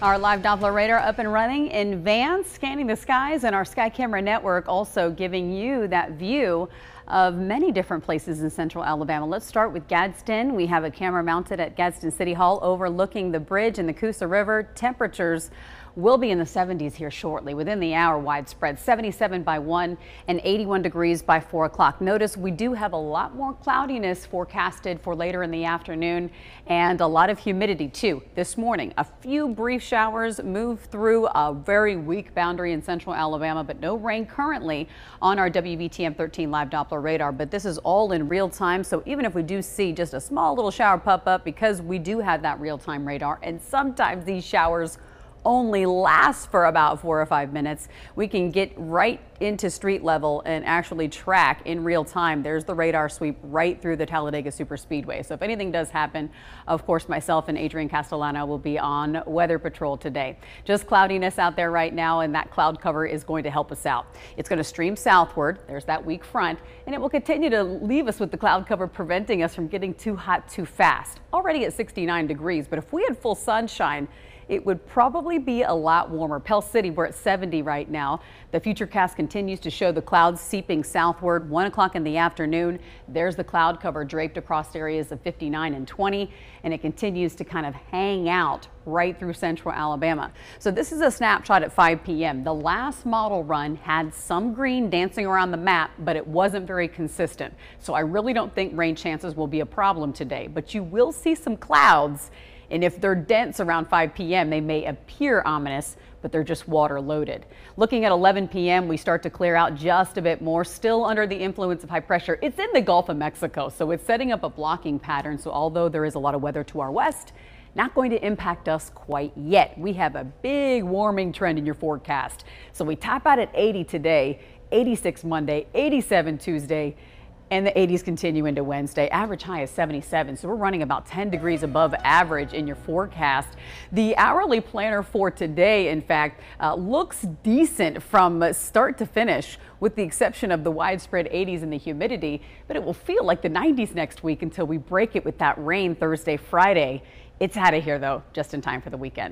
Our live Doppler radar up and running in Vance, scanning the skies, and our Sky Camera network also giving you that view of many different places in central Alabama. Let's start with Gadsden. We have a camera mounted at Gadsden City Hall overlooking the bridge and the Coosa River. Temperatures will be in the 70s here shortly. Within the hour, widespread 77 by 1 and 81 degrees by 4 o'clock. Notice we do have a lot more cloudiness forecasted for later in the afternoon and a lot of humidity too. This morning, a few brief showers move through a very weak boundary in central Alabama, but no rain currently on our WVTM 13 live Doppler radar. But this is all in real time, so even if we do see just a small little shower pop up, because we do have that real time radar, and sometimes these showers only lasts for about 4 or 5 minutes. We can get right into street level and actually track in real time. There's the radar sweep right through the Talladega Super Speedway. So if anything does happen, of course, myself and Adrian Castellano will be on Weather Patrol today. Just cloudiness out there right now, and that cloud cover is going to help us out. It's going to stream southward. There's that weak front, and it will continue to leave us with the cloud cover preventing us from getting too hot too fast. Already at 69 degrees, but if we had full sunshine, it would probably be a lot warmer. Pell City, we're at 70 right now. The futurecast continues to show the clouds seeping southward. 1 o'clock in the afternoon, there's the cloud cover draped across areas of 59 and 20, and it continues to kind of hang out right through central Alabama. So this is a snapshot at 5 p.m. The last model run had some green dancing around the map, but it wasn't very consistent. So I really don't think rain chances will be a problem today, but you will see some clouds. And if they're dense around 5 p.m., they may appear ominous, but they're just water loaded. Looking at 11 p.m., we start to clear out just a bit more, still under the influence of high pressure. It's in the Gulf of Mexico, so it's setting up a blocking pattern. So although there is a lot of weather to our west, not going to impact us quite yet. We have a big warming trend in your forecast. So we top out at 80 today, 86 Monday, 87 Tuesday, and the 80s continue into Wednesday. Average high is 77, so we're running about 10 degrees above average in your forecast. The hourly planner for today, in fact, looks decent from start to finish, with the exception of the widespread 80s and the humidity, but it will feel like the 90s next week until we break it with that rain Thursday, Friday. It's out of here, though, just in time for the weekend.